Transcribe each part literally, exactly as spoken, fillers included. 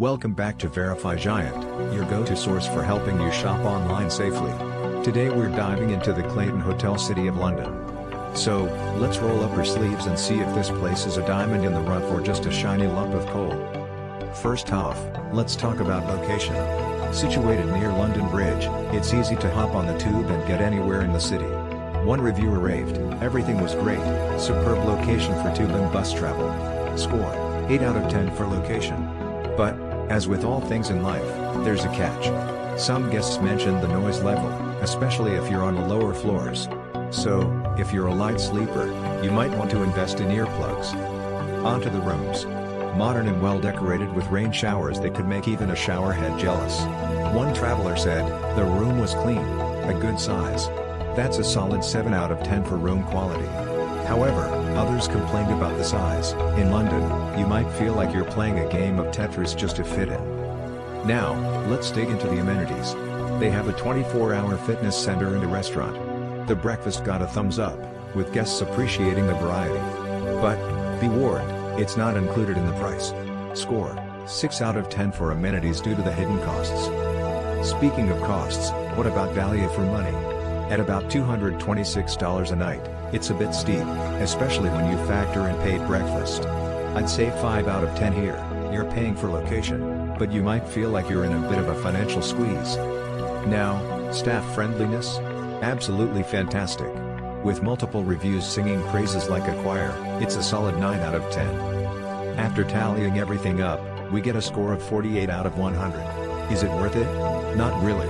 Welcome back to Verify Giant, your go-to source for helping you shop online safely. Today we're diving into the Clayton Hotel City of London. So, let's roll up our sleeves and see if this place is a diamond in the rough or just a shiny lump of coal. First off, let's talk about location. Situated near London Bridge, it's easy to hop on the tube and get anywhere in the city. One reviewer raved, "Everything was great, superb location for tube and bus travel." Score, eight out of ten for location. But, as with all things in life, there's a catch. Some guests mentioned the noise level, especially if you're on the lower floors. So, if you're a light sleeper, you might want to invest in earplugs. Onto the rooms. Modern and well decorated with rain showers that could make even a showerhead jealous. One traveler said, "The room was clean, a good size." That's a solid seven out of ten for room quality. However, others complained about the size. In London, you might feel like you're playing a game of Tetris just to fit in. Now, let's dig into the amenities. They have a twenty-four hour fitness center and a restaurant. The breakfast got a thumbs up, with guests appreciating the variety. But, be warned, it's not included in the price. Score, six out of ten for amenities due to the hidden costs. Speaking of costs, what about value for money? At about two hundred twenty-six dollars a night, it's a bit steep, especially when you factor in paid breakfast. I'd say five out of ten here. You're paying for location, but you might feel like you're in a bit of a financial squeeze. Now, staff friendliness? Absolutely fantastic. With multiple reviews singing praises like a choir, it's a solid nine out of ten. After tallying everything up, we get a score of forty-eight out of one hundred. Is it worth it? Not really.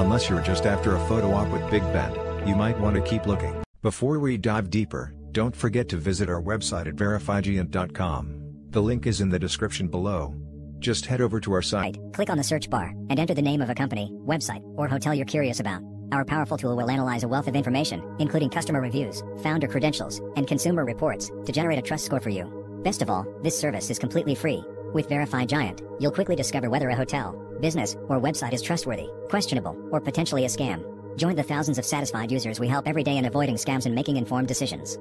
Unless you're just after a photo op with Big Ben, you might want to keep looking. Before we dive deeper, don't forget to visit our website at Verify Giant dot com. The link is in the description below. Just head over to our site, click on the search bar, and enter the name of a company, website, or hotel you're curious about. Our powerful tool will analyze a wealth of information, including customer reviews, founder credentials, and consumer reports, to generate a trust score for you. Best of all, this service is completely free. With Verify Giant, you'll quickly discover whether a hotel, business, or website is trustworthy, questionable, or potentially a scam. Join the thousands of satisfied users we help every day in avoiding scams and making informed decisions.